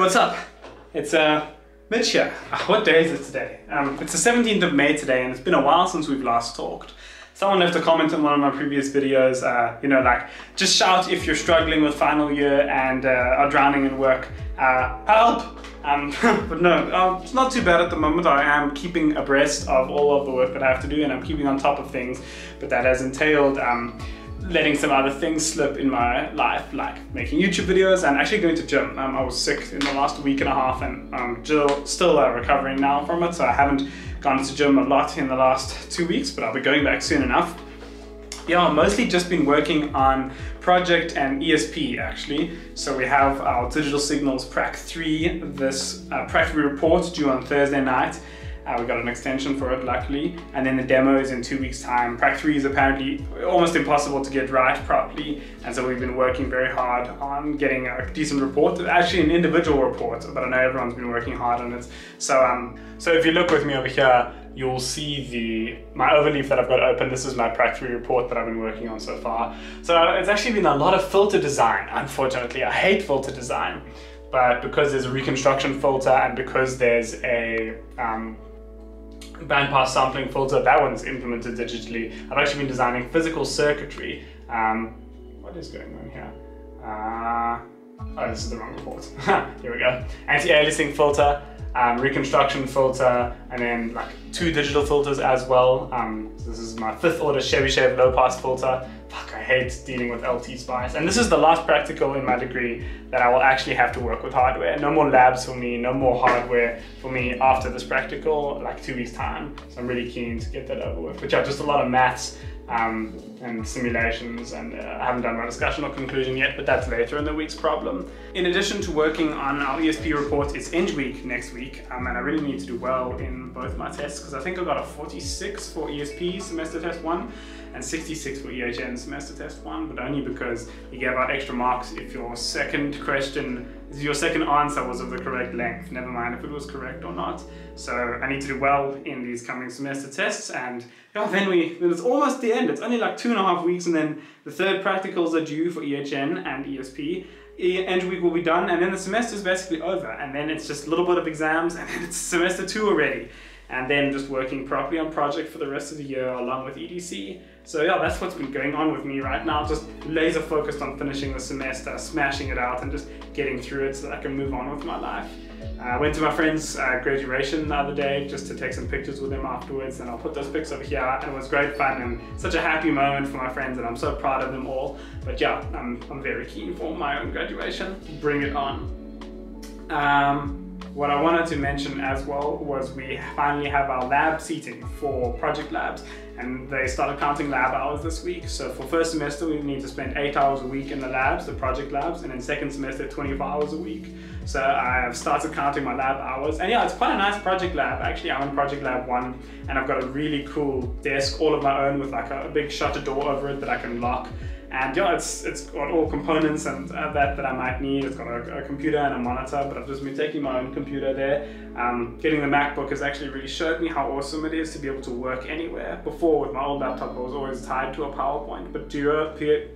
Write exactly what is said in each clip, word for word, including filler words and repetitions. Hey, what's up? It's uh, Mitch here. What day is it today? Um, it's the seventeenth of May today, and it's been a while since we've last talked. Someone left a comment on one of my previous videos, uh, you know, like, just shout if you're struggling with final year and uh, are drowning in work. Uh, help! Um, but no, um, it's not too bad at the moment. I am keeping abreast of all of the work that I have to do, and I'm keeping on top of things, but that has entailed um, letting some other things slip in my life, like making YouTube videos and actually going to gym. Um, I was sick in the last week and a half, and I'm still, still uh, recovering now from it, so I haven't gone to gym a lot in the last two weeks, but I'll be going back soon enough. Yeah, I've mostly just been working on project and E S P actually. So we have our digital signals prac three, this uh, prac three report due on Thursday night. Uh, we got an extension for it, luckily. And then the demo is in two weeks' time. prac three is apparently almost impossible to get right properly. And so we've been working very hard on getting a decent report, actually an individual report, but I know everyone's been working hard on it. So, um, so if you look with me over here, you'll see the my Overleaf that I've got open. This is my prac three report that I've been working on so far. So it's actually been a lot of filter design, unfortunately. I hate filter design, but because there's a reconstruction filter and because there's a, um, bandpass sampling filter, that one's implemented digitally. I've actually been designing physical circuitry. Um, what is going on here? Uh, oh, this is the wrong report. Here we go. Anti-aliasing filter, um, reconstruction filter, and then like two digital filters as well. Um, so this is my fifth order Chebyshev low pass filter. Fuck, I hate dealing with L T Spice. And this is the last practical in my degree that I will actually have to work with hardware. No more labs for me, no more hardware for me after this practical, like two weeks time. So I'm really keen to get that over with, which are just a lot of maths um, and simulations. And uh, I haven't done my discussion or conclusion yet, but that's later in the week's problem. In addition to working on our E S P report, it's Eng week next week. Um, and I really need to do well in both my tests, because I think I got a forty-six for E S P semester test one and sixty-six for E H N semester test one, but only because you gave out extra marks if your second question, your second answer was of the correct length, never mind if it was correct or not. So I need to do well in these coming semester tests, and oh, then we, then it's almost the end. It's only like two and a half weeks, and then the third practicals are due for E H N and E S P. End week will be done, and then the semester is basically over, and then it's just a little bit of exams, and then it's semester two already. And then just working properly on project for the rest of the year along with E D C. So yeah, that's what's been going on with me right now. Just laser focused on finishing the semester, smashing it out and just getting through it so that I can move on with my life. I uh, went to my friend's uh, graduation the other day just to take some pictures with him afterwards, and I'll put those pics over here, and it was great fun and such a happy moment for my friends, and I'm so proud of them all. But yeah, I'm, I'm very keen for my own graduation. Bring it on. Um, What I wanted to mention as well was we finally have our lab seating for project labs, and they started counting lab hours this week. So for first semester, we need to spend eight hours a week in the labs, the project labs, and then second semester, twenty-four hours a week. So I've started counting my lab hours, and yeah, it's quite a nice project lab. Actually, I'm in project lab one, and I've got a really cool desk all of my own with like a, a big shutter door over it that I can lock. And yeah, it's, it's got all components and uh, that that I might need. It's got a, a computer and a monitor, but I've just been taking my own computer there. Um, getting the MacBook has actually really showed me how awesome it is to be able to work anywhere. Before, with my old laptop, I was always tied to a PowerPoint, but to,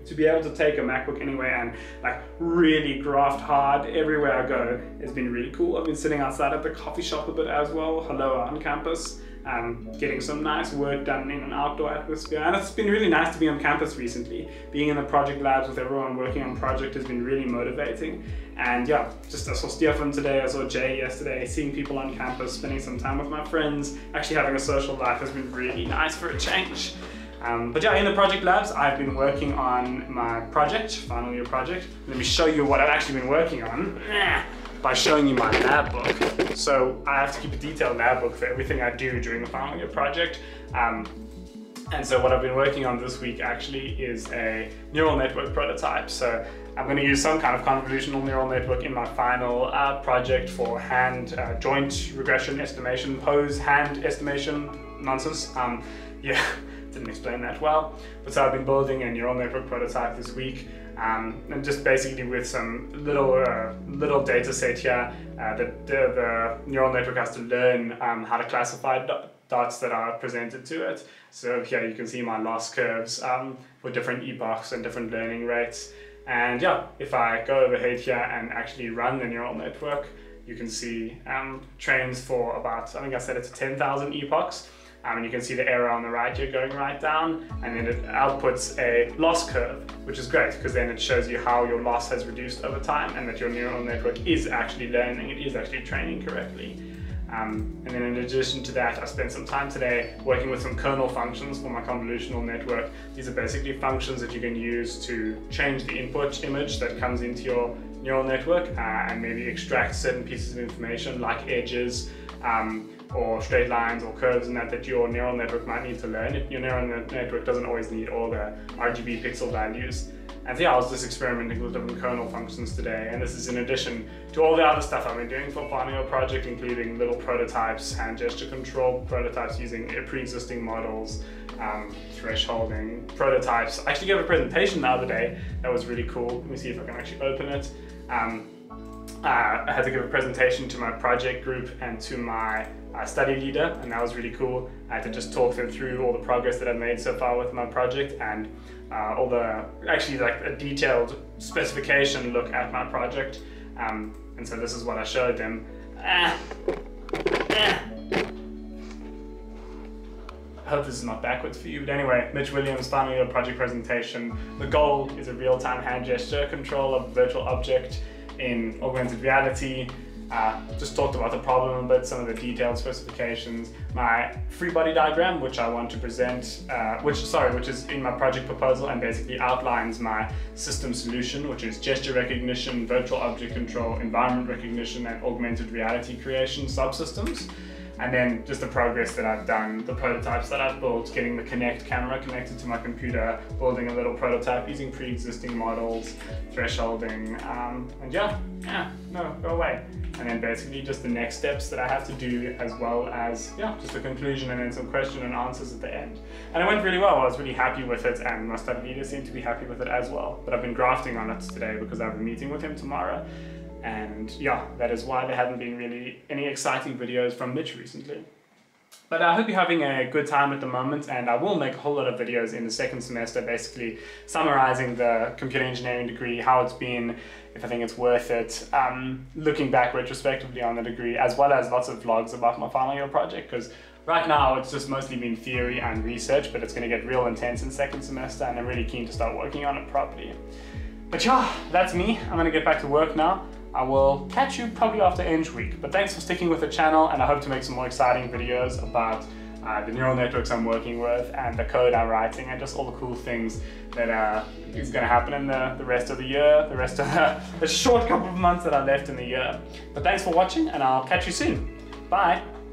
to be able to take a MacBook anywhere and like really graft hard everywhere I go has been really cool. I've been sitting outside at the coffee shop a bit as well, hello on campus. Um, getting some nice work done in an outdoor atmosphere, and it's been really nice to be on campus recently. Being in the project labs with everyone working on project has been really motivating, and yeah, just I saw Stefan today, I saw Jay yesterday, seeing people on campus, spending some time with my friends, actually having a social life has been really nice for a change. Um, but yeah, in the project labs, I've been working on my project, final year project. Let me show you what I've actually been working on. By showing you my lab book. So I have to keep a detailed lab book for everything I do during the final year project. Um, and so what I've been working on this week actually is a neural network prototype. So I'm gonna use some kind of convolutional neural network in my final uh, project for hand uh, joint regression estimation, pose hand estimation, nonsense. Um, yeah, didn't explain that well. But so I've been building a neural network prototype this week. Um, and just basically with some little uh, little data set here uh, that the, the neural network has to learn um, how to classify dots that are presented to it. So here you can see my loss curves um, for different epochs and different learning rates. And yeah, if I go overhead here and actually run the neural network, you can see um, trains for about, I think I set it to ten thousand epochs. Um, and you can see the error on the right here going right down, and then it outputs a loss curve, which is great because then it shows you how your loss has reduced over time and that your neural network is actually learning, it is actually training correctly. Um, and then in addition to that, I spent some time today working with some kernel functions for my convolutional network. These are basically functions that you can use to change the input image that comes into your neural network uh, and maybe extract certain pieces of information like edges um, or straight lines or curves and that that your neural network might need to learn. Your neural net network doesn't always need all the R G B pixel values. And so yeah, I was just experimenting with different kernel functions today, and this is in addition to all the other stuff I've been doing for Farming Your Project, including little prototypes, hand gesture control prototypes using pre-existing models, um, thresholding prototypes. I actually gave a presentation the other day that was really cool. Let me see if I can actually open it. Um, uh, I had to give a presentation to my project group and to my Uh, study leader, and that was really cool. I had to just talk them through all the progress that I've made so far with my project and uh, all the, actually like a detailed specification look at my project. Um, and so this is what I showed them. Ah. Ah. I hope this is not backwards for you, but anyway, Mitch Williams, finally a project presentation. The goal is a real-time hand gesture control of a virtual object in augmented reality. Uh, just talked about the problem a bit, some of the detailed specifications, my free body diagram, which I want to present, uh, which sorry, which is in my project proposal and basically outlines my system solution, which is gesture recognition, virtual object control, environment recognition, and augmented reality creation subsystems. And then just the progress that I've done, the prototypes that I've built, getting the Kinect camera connected to my computer, building a little prototype using pre-existing models, thresholding, um, and yeah, yeah, no, go away. And then basically just the next steps that I have to do, as well as, yeah, just the conclusion and then some question and answers at the end. And it went really well. I was really happy with it, and my study leader seemed to be happy with it as well. But I've been grafting on it today because I have a meeting with him tomorrow. And yeah, that is why there haven't been really any exciting videos from Mitch recently. But I hope you're having a good time at the moment, and I will make a whole lot of videos in the second semester basically summarizing the computer engineering degree, how it's been, if I think it's worth it, um, looking back retrospectively on the degree, as well as lots of vlogs about my final year project, because right now it's just mostly been theory and research, but it's going to get real intense in second semester, and I'm really keen to start working on it properly. But yeah, that's me. I'm going to get back to work now. I will catch you probably after Eng Week, but thanks for sticking with the channel, and I hope to make some more exciting videos about uh, the neural networks I'm working with and the code I'm writing and just all the cool things that uh, is going to happen in the, the rest of the year, the rest of the, the short couple of months that are left in the year. But thanks for watching, and I'll catch you soon. Bye!